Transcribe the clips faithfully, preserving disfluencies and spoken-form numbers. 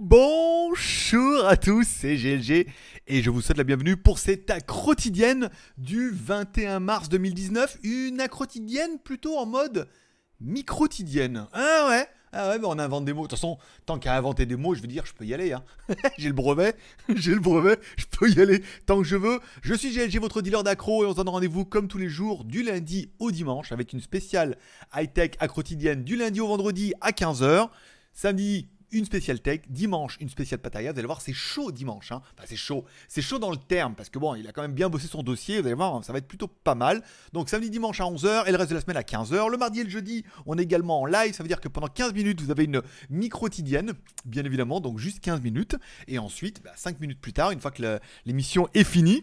Bonjour à tous, c'est G L G et je vous souhaite la bienvenue pour cette Accrotidienne du vingt et un mars deux mille dix-neuf. Une Accrotidienne plutôt en mode MicroTidienne. Ah ouais, ah ouais, bah on invente des mots. De toute façon, tant qu'à inventer des mots, je veux dire, je peux y aller. Hein. J'ai le brevet, j'ai le brevet, je peux y aller tant que je veux. Je suis G L G, votre dealer d'accro, et on se donne rendez-vous comme tous les jours du lundi au dimanche avec une spéciale high-tech Accrotidienne du lundi au vendredi à quinze heures. Samedi, une spéciale tech, dimanche, une spéciale pataya. Vous allez voir, c'est chaud dimanche, hein. Enfin, c'est chaud. C'est chaud dans le terme, parce que bon, il a quand même bien bossé son dossier. Vous allez voir, ça va être plutôt pas mal. Donc, samedi, dimanche à onze heures et le reste de la semaine à quinze heures. Le mardi et le jeudi, on est également en live. Ça veut dire que pendant quinze minutes, vous avez une microtidienne, bien évidemment. Donc, juste quinze minutes. Et ensuite, bah, cinq minutes plus tard, une fois que l'émission est finie,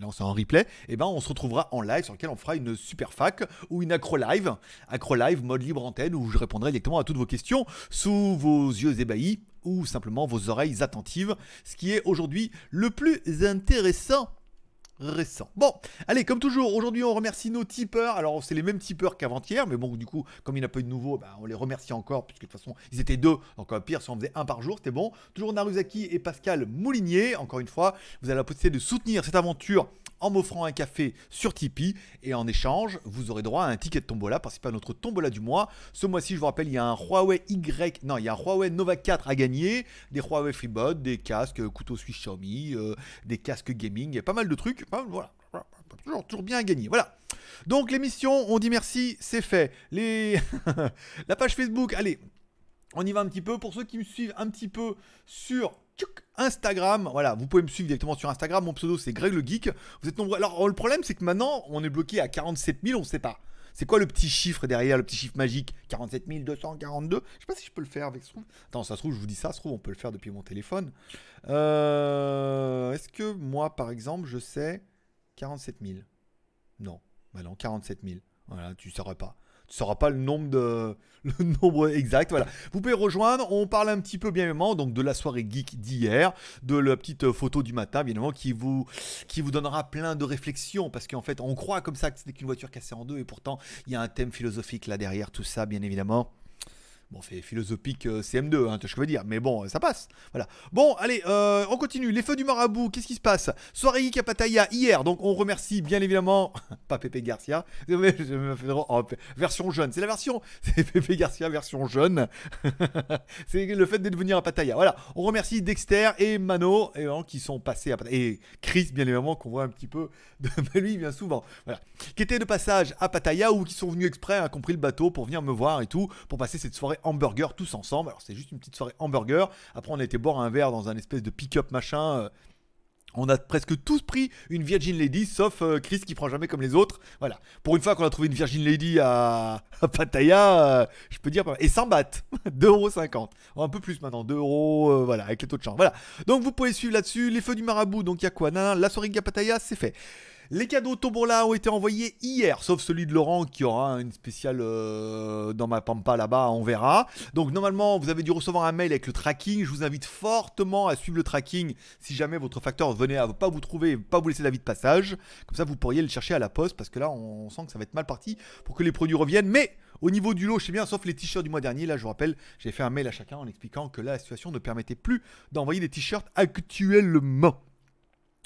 là on sera en replay, et ben on se retrouvera en live sur lequel on fera une super fac ou une accro live, accro live mode libre antenne, où je répondrai directement à toutes vos questions sous vos yeux ébahis ou simplement vos oreilles attentives, ce qui est aujourd'hui le plus intéressant récent. Bon, allez, comme toujours, aujourd'hui on remercie nos tipeurs. Alors c'est les mêmes tipeurs qu'avant-hier, mais bon, du coup, comme il n'y en a pas eu de nouveau, bah, on les remercie encore, puisque de toute façon ils étaient deux, donc euh, pire si on faisait un par jour, c'était bon. Toujours Narusaki et Pascal Moulinier. Encore une fois, vous avez la possibilité de soutenir cette aventure en m'offrant un café sur Tipeee, et en échange, vous aurez droit à un ticket de tombola, participer à notre tombola du mois. Ce mois-ci, je vous rappelle, il y a un Huawei Y, non, il y a un Huawei Nova quatre à gagner, des Huawei FreeBot, des casques couteau suisse Xiaomi, euh, des casques gaming, il y a pas mal de trucs. Voilà, voilà, toujours, toujours bien à gagner, voilà. Donc l'émission, on dit merci, c'est fait. Les... La page Facebook, allez, on y va un petit peu. Pour ceux qui me suivent un petit peu sur Instagram, voilà, vous pouvez me suivre directement sur Instagram, mon pseudo c'est Greg le Geek. Vous êtes nombreux, alors le problème c'est que maintenant, on est bloqué à quarante-sept mille, on sait pas. C'est quoi le petit chiffre derrière, le petit chiffre magique quarante-sept mille deux cent quarante-deux. Je sais pas si je peux le faire avec ce... Attends, ça se trouve, je vous dis ça, ça se trouve, on peut le faire depuis mon téléphone. Euh... Est-ce que moi, par exemple, je sais quarante-sept mille? Non, bah non, quarante-sept mille. Voilà, tu sauras pas. Tu sauras pas le nombre, de... le nombre exact, voilà. Vous pouvez rejoindre, on parle un petit peu, bien évidemment, donc de la soirée geek d'hier, de la petite photo du matin, bien évidemment, qui vous, qui vous donnera plein de réflexions, parce qu'en fait, on croit comme ça que c'était qu'une voiture cassée en deux, et pourtant, il y a un thème philosophique là derrière, tout ça, bien évidemment. Bon, c'est philosophique euh, C M deux, hein, je veux dire, mais bon, ça passe, voilà. Bon, allez, euh, on continue, les feux du Marabout, qu'est-ce qui se passe? Soirée geek à Pattaya, hier, donc on remercie bien évidemment, pas Pépé Garcia, mais je me fais drôle, oh, version jeune, c'est la version, c'est Pépé Garcia, version jeune, c'est le fait d'être venu à Pattaya, voilà. On remercie Dexter et Mano, et, hein, qui sont passés à Pattaya, et Chris, bien évidemment, qu'on voit un petit peu, de... mais lui, bien souvent, voilà, qui étaient de passage à Pattaya, ou qui sont venus exprès, hein, qui ont pris le bateau pour venir me voir et tout, pour passer cette soirée hamburger tous ensemble. Alors c'est juste une petite soirée hamburger, après on a été boire un verre dans un espèce de pick-up machin, euh, on a presque tous pris une Virgin Lady sauf euh, Chris qui prend jamais comme les autres, voilà, pour une fois qu'on a trouvé une Virgin Lady à, à Pattaya, euh, je peux dire, et sans batte, deux euros cinquante, un peu plus maintenant, deux euros, voilà, avec les taux de change, voilà. Donc vous pouvez suivre là-dessus, les feux du Marabout, donc il y a quoi, nan, nan, la soirée à Pattaya, c'est fait. Les cadeaux tombola ont été envoyés hier, sauf celui de Laurent qui aura une spéciale euh, dans ma pampa là-bas, on verra. Donc normalement, vous avez dû recevoir un mail avec le tracking. Je vous invite fortement à suivre le tracking si jamais votre facteur venait à ne pas vous trouver, pas vous laisser l'avis de passage. Comme ça, vous pourriez le chercher à la poste, parce que là, on sent que ça va être mal parti pour que les produits reviennent. Mais au niveau du lot, je sais bien, sauf les t-shirts du mois dernier, là je vous rappelle, j'ai fait un mail à chacun en expliquant que là, la situation ne permettait plus d'envoyer des t-shirts actuellement.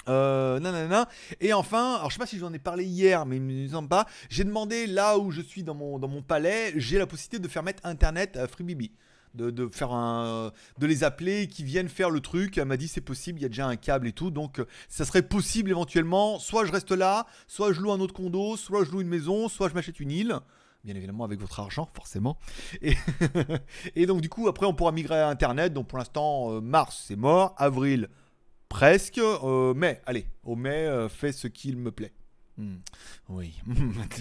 Euh, nanana. Et enfin, alors je sais pas si j'en ai parlé hier, mais il me semble pas. J'ai demandé là où je suis dans mon, dans mon palais, j'ai la possibilité de faire mettre internet à FreeBibi, de, de faire un, de les appeler, qui viennent faire le truc. Elle m'a dit c'est possible, il y a déjà un câble et tout, donc ça serait possible éventuellement. Soit je reste là, soit je loue un autre condo, soit je loue une maison, soit je m'achète une île. Bien évidemment avec votre argent, forcément. Et, et donc du coup après on pourra migrer à internet. Donc pour l'instant euh, mars c'est mort, avril presque, euh, mai, allez, au mai, euh, fais ce qu'il me plaît. Hmm. Oui,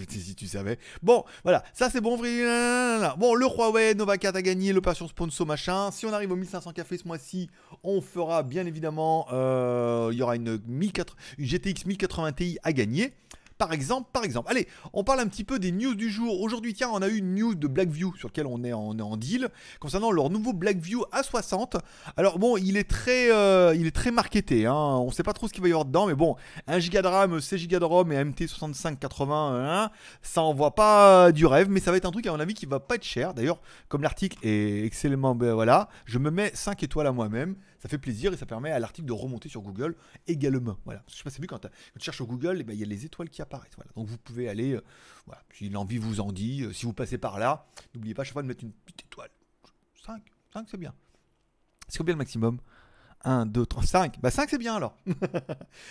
si tu savais. Bon, voilà, ça c'est bon. Bon, le Huawei Nova quatre a gagné, le passion sponsor machin. Si on arrive aux mille cinq cents cafés ce mois-ci, on fera bien évidemment, il euh, y aura une, mille quatre-vingts, une G T X mille quatre-vingts Ti à gagner. par exemple, par exemple. Allez, on parle un petit peu des news du jour. Aujourd'hui, tiens, on a eu une news de Blackview sur laquelle on est en, on est en deal, concernant leur nouveau Blackview A soixante. Alors bon, il est très, euh, il est très marketé, hein. On ne sait pas trop ce qu'il va y avoir dedans, mais bon, un giga de RAM, six giga de ROM et M T soixante-cinq quatre-vingts, hein, ça envoie pas du rêve, mais ça va être un truc à mon avis qui va pas être cher. D'ailleurs, comme l'article est excellemment, ben voilà, je me mets cinq étoiles à moi-même. Ça fait plaisir et ça permet à l'article de remonter sur Google également. Voilà. Parce que je sais pas si vous avez vu, quand, quand tu cherches sur Google, il y a les étoiles qui apparaissent. Voilà. Donc vous pouvez aller, euh, voilà, si l'envie vous en dit, euh, si vous passez par là, n'oubliez pas à chaque fois de mettre une petite étoile. cinq, cinq c'est bien. C'est combien le maximum? un, deux, trois, cinq. Bah cinq c'est bien alors.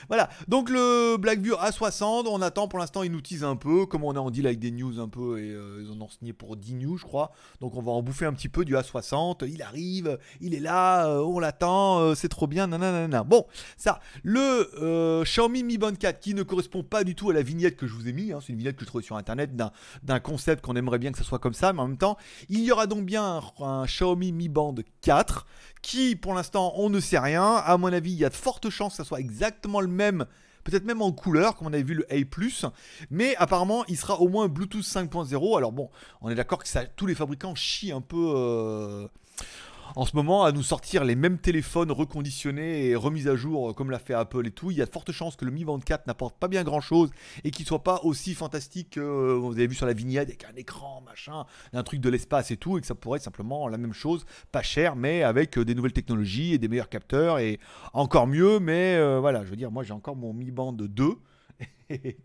Voilà, donc le Blackview A soixante, on attend pour l'instant, ils nous teasent un peu, comme on est en deal avec des news un peu, et euh, ils en ont signé pour dix news je crois, donc on va en bouffer un petit peu du A soixante, il arrive, il est là, euh, on l'attend, euh, c'est trop bien, nanana. Bon, ça, le euh, Xiaomi Mi Band quatre qui ne correspond pas du tout à la vignette que je vous ai mis, hein, c'est une vignette que je trouvais sur internet d'un concept qu'on aimerait bien que ça soit comme ça, mais en même temps, il y aura donc bien un, un Xiaomi Mi Band quatre qui, pour l'instant, on ne sait rien. À mon avis, il y a de fortes chances que ça soit exactement le même, peut-être même en couleur, comme on avait vu le A plus, mais apparemment, il sera au moins Bluetooth cinq point zéro. Alors bon, on est d'accord que ça, tous les fabricants chient un peu euh, en ce moment à nous sortir les mêmes téléphones reconditionnés et remis à jour comme l'a fait Apple et tout. Il y a de fortes chances que le Mi Band quatre n'apporte pas bien grand-chose et qu'il soit pas aussi fantastique que euh, vous avez vu sur la vignette avec un écran, machin, un truc de l'espace et tout, et que ça pourrait être simplement la même chose, pas cher, mais avec euh, des nouvelles technologies et des meilleurs capteurs et encore mieux, mais euh, voilà, je veux dire, moi j'ai encore mon Mi Band deux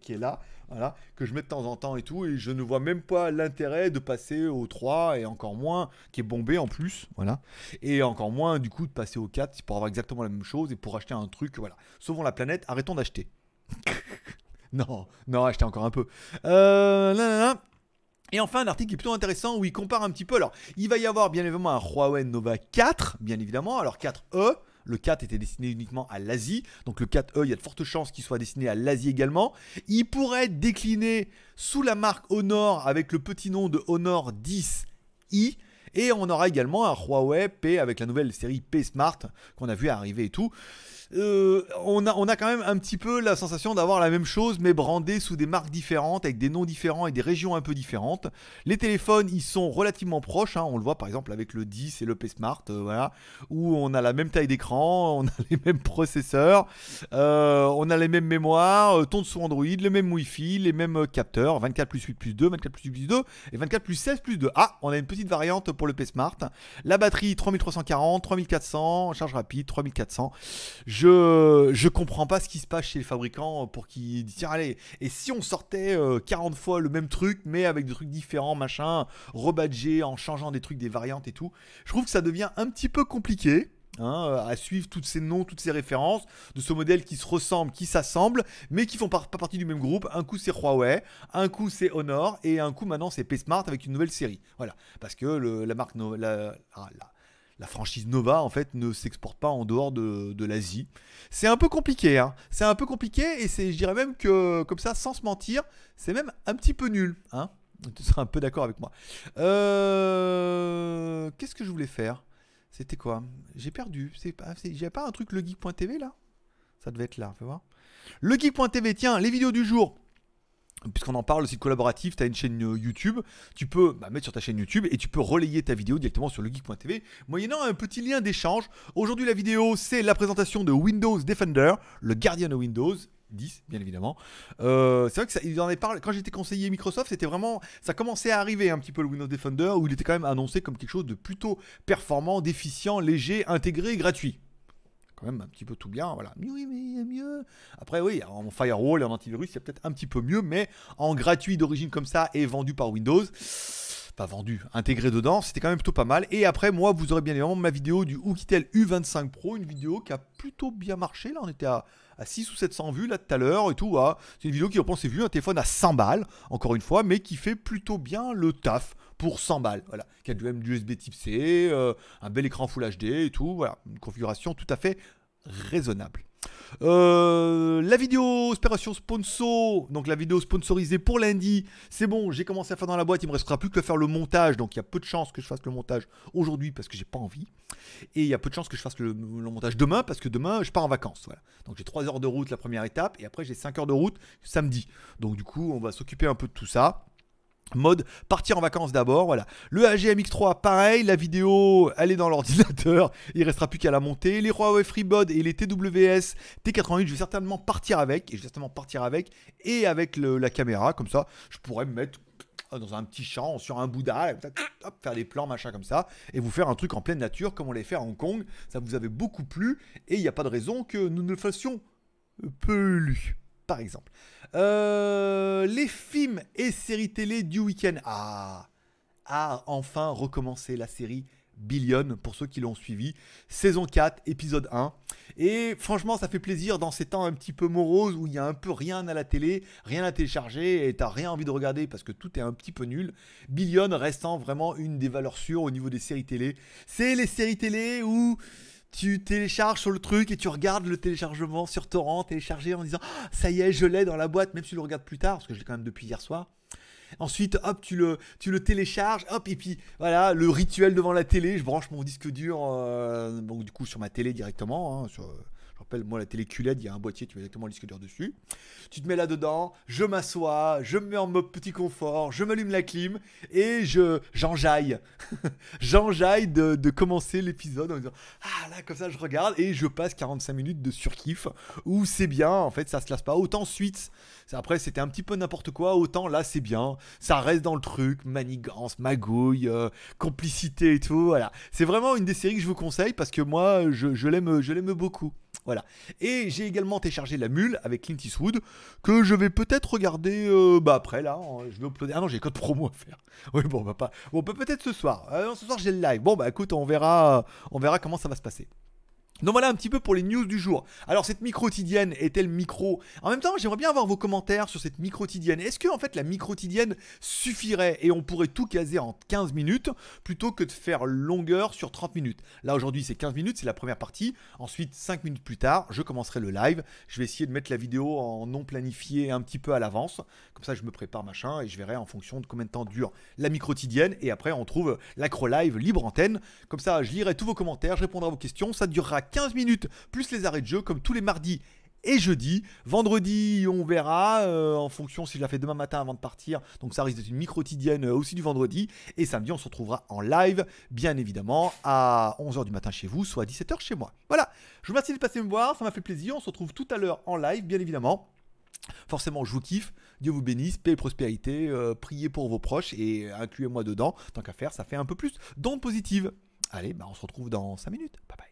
qui est là, voilà, que je mets de temps en temps et tout, et je ne vois même pas l'intérêt de passer au trois, et encore moins, qui est bombé en plus, voilà, et encore moins du coup de passer au quatre pour avoir exactement la même chose et pour acheter un truc, voilà, sauvons la planète, arrêtons d'acheter. Non, non, achetez encore un peu. Euh, là, là, là. Et enfin, un article qui est plutôt intéressant où il compare un petit peu. Alors, il va y avoir bien évidemment un Huawei Nova quatre, bien évidemment, alors quatre E. Le quatre était destiné uniquement à l'Asie, donc le quatre E, il y a de fortes chances qu'il soit destiné à l'Asie également. Il pourrait être décliné sous la marque Honor avec le petit nom de Honor dix i. Et on aura également un Huawei P avec la nouvelle série P Smart qu'on a vu arriver et tout. Euh, on, a, on a quand même un petit peu la sensation d'avoir la même chose mais brandée sous des marques différentes, avec des noms différents et des régions un peu différentes. Les téléphones, ils sont relativement proches, hein, on le voit par exemple avec le dix et le P Smart, euh, voilà, où on a la même taille d'écran, on a les mêmes processeurs, euh, on a les mêmes mémoires, euh, ton sous Android, le même Wi-Fi, les mêmes capteurs, vingt-quatre plus huit plus deux, vingt-quatre plus huit plus deux et vingt-quatre plus seize plus deux. Ah, on a une petite variante pour le P Smart. La batterie trois mille trois cent quarante, trois mille quatre cents, charge rapide trois mille quatre cents. Je, je comprends pas ce qui se passe chez les fabricants pour qu'ils disent tiens allez, et si on sortait euh, quarante fois le même truc mais avec des trucs différents, machin, rebadgés en changeant des trucs, des variantes et tout. Je trouve que ça devient un petit peu compliqué, hein, à suivre tous ces noms, toutes ces références de ce modèle qui se ressemble, qui s'assemble, mais qui font par, pas partie du même groupe. Un coup c'est Huawei, un coup c'est Honor et un coup maintenant c'est P Smart avec une nouvelle série. Voilà, parce que le, la marque no, la, ah, la, La franchise Nova, en fait, ne s'exporte pas en dehors de, de l'Asie. C'est un peu compliqué, hein. C'est un peu compliqué et je dirais même que, comme ça, sans se mentir, c'est même un petit peu nul, hein. Tu seras un peu d'accord avec moi. Euh, Qu'est-ce que je voulais faire? C'était quoi? J'ai perdu. J'avais pas un truc legeek point t v, là? Ça devait être là, fais voir. legeek point t v, tiens, les vidéos du jour. Puisqu'on en parle, le site collaboratif, tu as une chaîne YouTube, tu peux bah, mettre sur ta chaîne YouTube et tu peux relayer ta vidéo directement sur legeek point t v, moyennant un petit lien d'échange. Aujourd'hui, la vidéo, c'est la présentation de Windows Defender, le gardien de Windows dix, bien évidemment. Euh, c'est vrai que ça, ils en avaient parlé, quand j'étais conseiller Microsoft, c'était vraiment, ça commençait à arriver un petit peu le Windows Defender, où il était quand même annoncé comme quelque chose de plutôt performant, déficient, léger, intégré et gratuit. Même un petit peu tout bien, voilà. Mais oui, mais il y a mieux. Après, oui, en firewall et en antivirus, il y a peut-être un petit peu mieux, mais en gratuit d'origine comme ça et vendu par Windows, pas vendu, intégré dedans, c'était quand même plutôt pas mal. Et après, moi, vous aurez bien évidemment ma vidéo du Oukitel U vingt-cinq Pro, une vidéo qui a plutôt bien marché. Là, on était à, à six ou sept cents vues, là, tout à l'heure, et tout. Hein. C'est une vidéo qui reprend ses vues, un téléphone à cent balles, encore une fois, mais qui fait plutôt bien le taf pour cent balles. Voilà, qui a du U S B type C, euh, un bel écran Full H D et tout. Voilà, une configuration tout à fait raisonnable. Euh, la vidéo opération sponsor, donc la vidéo sponsorisée pour lundi, c'est bon, j'ai commencé à faire dans la boîte, il me restera plus que faire le montage, donc il y a peu de chances que je fasse le montage aujourd'hui parce que j'ai pas envie, et il y a peu de chances que je fasse le, le montage demain parce que demain je pars en vacances, voilà. Donc j'ai trois heures de route la première étape, et après j'ai cinq heures de route samedi, donc du coup on va s'occuper un peu de tout ça. Mode partir en vacances d'abord, voilà. Le A G M X trois, pareil, la vidéo, elle est dans l'ordinateur, il restera plus qu'à la monter. Les Huawei FreeBuds et les T W S T quatre-vingt-huit, je vais certainement partir avec, et je vais certainement partir avec, et avec le, la caméra, comme ça, je pourrais me mettre dans un petit champ, sur un Bouddha, hop, faire des plans, machin comme ça, et vous faire un truc en pleine nature, comme on l'avait fait à Hong Kong, ça vous avait beaucoup plu, et il n'y a pas de raison que nous ne le fassions plus, par exemple. Euh, les films et séries télé du week-end. Ah, a enfin recommencé la série Billion, pour ceux qui l'ont suivi. Saison quatre, épisode un. Et franchement, ça fait plaisir dans ces temps un petit peu moroses où il n'y a un peu rien à la télé, rien à télécharger et t'as rien envie de regarder parce que tout est un petit peu nul. Billion restant vraiment une des valeurs sûres au niveau des séries télé. C'est les séries télé où tu télécharges sur le truc et tu regardes le téléchargement sur torrent, téléchargé en disant oh, « ça y est, je l'ai dans la boîte », même si tu le regardes plus tard, parce que je l'ai quand même depuis hier soir. Ensuite, hop, tu le, tu le télécharges, hop, et puis voilà, le rituel devant la télé, je branche mon disque dur, euh, donc du coup sur ma télé directement, hein, sur... moi la télé Q L E D, il y a un boîtier, tu mets exactement le disque dur dessus, tu te mets là dedans, je m'assois, je me mets en mode petit confort, je m'allume la clim et je j'enjaille j'enjaille de, de commencer l'épisode en disant ah là comme ça je regarde et je passe quarante-cinq minutes de surkiff où c'est bien, en fait ça se lasse pas, autant suite après c'était un petit peu n'importe quoi, autant là c'est bien, ça reste dans le truc, manigance, magouille, euh, complicité et tout, voilà, c'est vraiment une des séries que je vous conseille parce que moi je, je l'aime je l'aime beaucoup. Voilà. Et j'ai également téléchargé La Mule avec Clint Eastwood que je vais peut-être regarder euh, bah après là, hein, je vais uploader. Ah non, j'ai code promo à faire. Oui, bon, bah pas. Bon, peut-être ce soir. Euh, non, ce soir j'ai le live. Bon, bah écoute, on verra on verra comment ça va se passer. Donc voilà un petit peu pour les news du jour. Alors cette microtidienne est-elle micro? En même temps, j'aimerais bien avoir vos commentaires sur cette microtidienne. Est-ce que en fait la microtidienne suffirait et on pourrait tout caser en quinze minutes plutôt que de faire longueur sur trente minutes? Là aujourd'hui c'est quinze minutes, c'est la première partie. Ensuite cinq minutes plus tard, je commencerai le live. Je vais essayer de mettre la vidéo en non planifié un petit peu à l'avance. Comme ça je me prépare machin et je verrai en fonction de combien de temps dure la microtidienne. Et après on trouve l'accro live libre antenne. Comme ça je lirai tous vos commentaires, je répondrai à vos questions. Ça durera quinze minutes plus les arrêts de jeu comme tous les mardis et jeudis. Vendredi on verra euh, en fonction si je la fais demain matin avant de partir, donc ça risque d'être une microtidienne euh, aussi du vendredi, et samedi on se retrouvera en live bien évidemment à onze heures du matin chez vous, soit à dix-sept heures chez moi. Voilà, je vous remercie de passer me voir, ça m'a fait plaisir, on se retrouve tout à l'heure en live bien évidemment. Forcément je vous kiffe, Dieu vous bénisse, paix et prospérité, euh, priez pour vos proches et incluez-moi dedans, tant qu'à faire ça fait un peu plus d'ondes positives. Allez, bah, on se retrouve dans cinq minutes, bye bye.